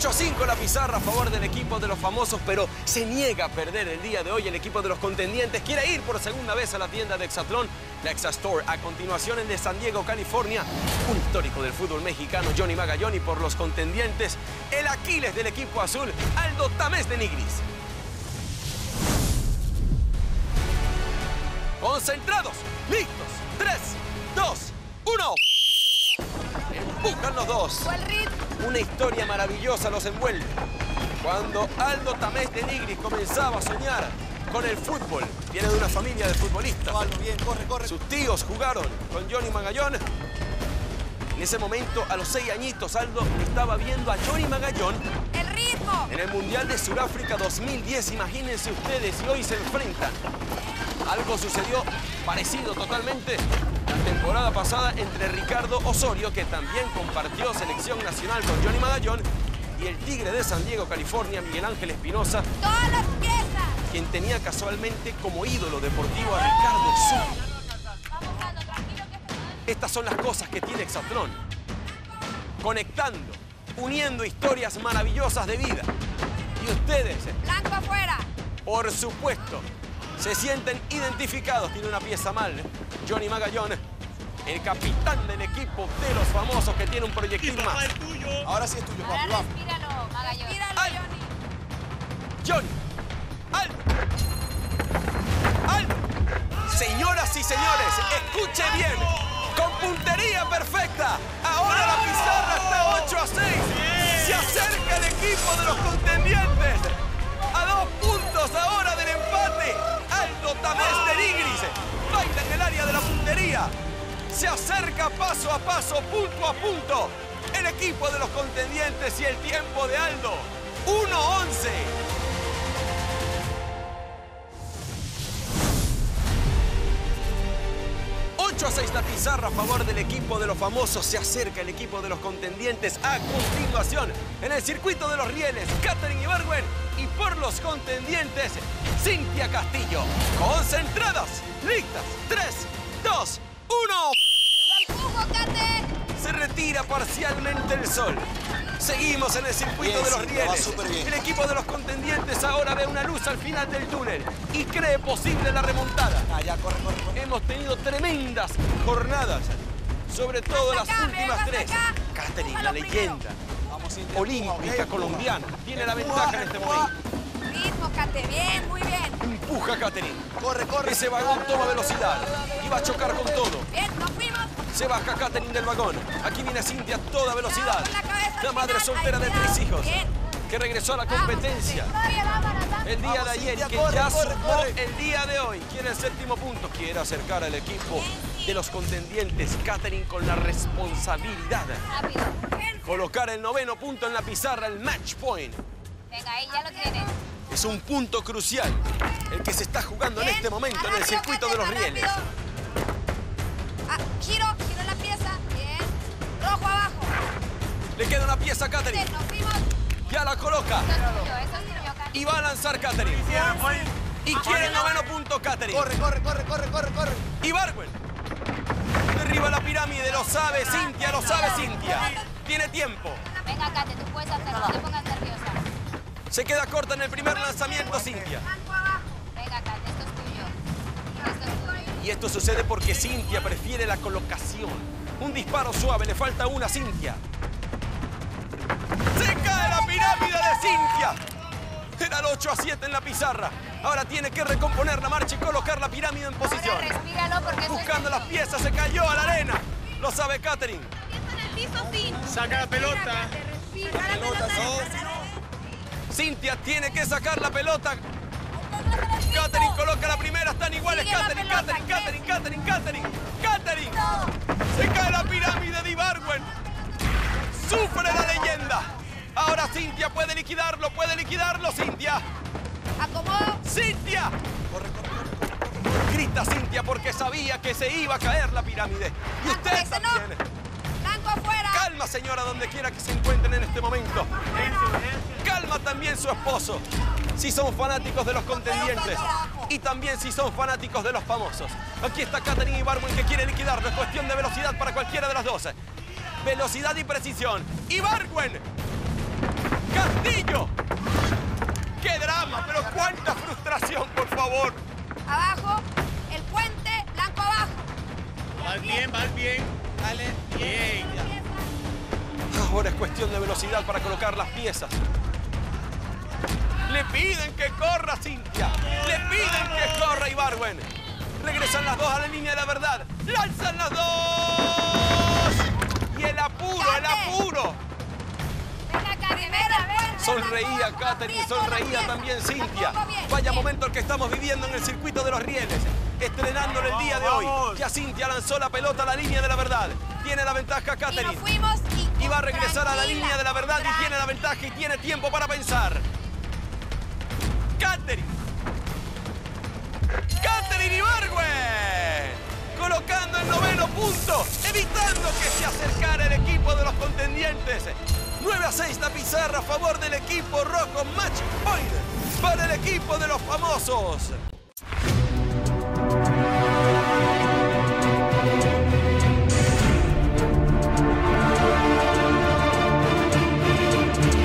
8-5 la pizarra a favor del equipo de los famosos, pero se niega a perder el día de hoy. El equipo de los contendientes quiere ir por segunda vez a la tienda de Exatlón, la Exastore. A continuación, en de San Diego, California, un histórico del fútbol mexicano, Jonny Magallón, y por los contendientes, el Aquiles del equipo azul, Aldo Tamés de Nigris. Concentrados, listos, 3, 2, 1. Empujan los dos. Una historia maravillosa los envuelve. Cuando Aldo Tamés de Nigris comenzaba a soñar con el fútbol, viene de una familia de futbolistas. Aldo, bien, corre, corre. Sus tíos jugaron con Jonny Magallón. En ese momento, a los 6 añitos, Aldo estaba viendo a Jonny Magallón en el Mundial de Sudáfrica 2010, imagínense ustedes, y hoy se enfrentan. Algo sucedió parecido totalmente la temporada pasada entre Ricardo Osorio, que también compartió selección nacional con Jonny Magallón, y el tigre de San Diego, California, Miguel Ángel Espinosa, quien tenía casualmente como ídolo deportivo a Ricardo Osorio. Estas son las cosas que tiene Exatlón, conectando, uniendo historias maravillosas de vida. Y ustedes, blanco afuera, por supuesto, se sienten identificados. Tiene una pieza mal, Jonny Magallón, el capitán del equipo de los famosos, que tiene un proyectil más. Ahora sí es tuyo, papi, vamos. Respíralo, Magallón. Respíralo, Jonny. ¡Aldo! ¡Aldo! Señoras y señores, escuche bien. Con puntería perfecta. Ahora la pizarra está 8-6. Se acerca el equipo de los contendientes. A 2 puntos ahora del empate. Aldo Tamés de Nigris baila en el área de la puntería. Se acerca paso a paso, punto a punto, el equipo de los contendientes y el tiempo de Aldo, 1-11. La pizarra a favor del equipo de los famosos. Se acerca el equipo de los contendientes. A continuación, en el circuito de los rieles, Caterine Ibargüen, y por los contendientes, Cynthia Castillo. Concentradas, listas, 3, 2, 1. ¡La empujo, Cate! Se retira parcialmente el sol. Seguimos en el circuito de los rieles. El equipo de los contendientes ahora ve una luz al final del túnel y cree posible la remontada. Ah, ya, corre, corre, corre. Hemos tenido tremendas jornadas, sobre todo las últimas 3. Caterine, la leyenda olímpica colombiana, tiene la ventaja en este momento. Ritmo, Cate, bien, muy bien. Empuja, Caterine. Corre, corre. Ese vagón toma velocidad y va a chocar con todo. Bien, nos fuimos. Se baja Caterine del vagón. Aquí viene Cynthia a toda velocidad. La madre soltera de 3 hijos que regresó a la competencia el día de ayer, que ya sumó el día de hoy. Quiere el 7.º punto, quiere acercar al equipo de los contendientes. Caterine con la responsabilidad colocar el 9.º punto en la pizarra, el match point. Venga, ahí ya lo tienes. Es un punto crucial el que se está jugando en este momento en el circuito de los rieles. Giro la pieza. Bien. Rojo abajo. Le queda una pieza a Caterine. Ya la coloca. Y va a lanzar Caterine. Y quiere el 9.º punto, Caterine. Corre, corre, corre, corre, corre, corre. Ibargüen derriba la pirámide. Lo sabe Cynthia, lo sabe Cynthia. Tiene tiempo. Venga, Cate, tú puedes hacerlo. No te pongas nerviosa. Se queda corta en el primer lanzamiento, Cynthia. Venga, Cate, esto es tuyo. Esto es tuyo. Y esto sucede porque Cynthia prefiere la colocación. Un disparo suave, le falta una a Cynthia. ¡Se cae la pirámide de Cynthia! Era el 8-7 en la pizarra. Ahora tiene que recomponer la marcha y colocar la pirámide en posición. Ahora respíralo porque buscando las piezas, se cayó a la arena. Lo sabe Caterine. Saca la pelota. Cynthia tiene que sacar la pelota. Caterine coloca la primera, están iguales. Caterine, Caterine, Caterine, Caterine, Caterine, Caterine. Se cae la pirámide de Ibargüen. Sufre la leyenda. Ahora Cynthia puede liquidarlo, Cynthia. Acomodo. Cynthia. Corre, corre, corre. Grita Cynthia porque sabía que se iba a caer la pirámide. Y usted también. Blanco afuera. Calma, señora, donde quiera que se encuentren en este momento. Calma también su esposo, si son fanáticos de los contendientes y también si son fanáticos de los famosos. Aquí está Caterine Ibargüen, que quiere liquidarlo. Es cuestión de velocidad para cualquiera de las dos. Velocidad y precisión. Ibargüen. ¡Concentración, por favor! Abajo, el puente, blanco abajo. Vas bien, vas bien. Dale, bien. Ahora es cuestión de velocidad para colocar las piezas. ¡Le piden que corra, Cynthia! ¡Le piden que corra, Ibargüen! Regresan las dos a la línea de la verdad. ¡Lanzan las dos! ¡Y el apuro, el apuro! Sonreía Caterine, sonreía también Cynthia. Vaya momento el que estamos viviendo en el circuito de los rieles. Estrenándole el día de hoy. Ya Cynthia lanzó la pelota a la línea de la verdad. Tiene la ventaja Caterine. Y va a regresar a la línea de la verdad y tiene la ventaja y tiene tiempo para pensar. Caterine. Caterine Ibargüen. Colocando el noveno punto, evitando que se acercara el equipo de los contendientes. 9-6 la pizarra a favor del equipo rojo. Match point para el equipo de los famosos.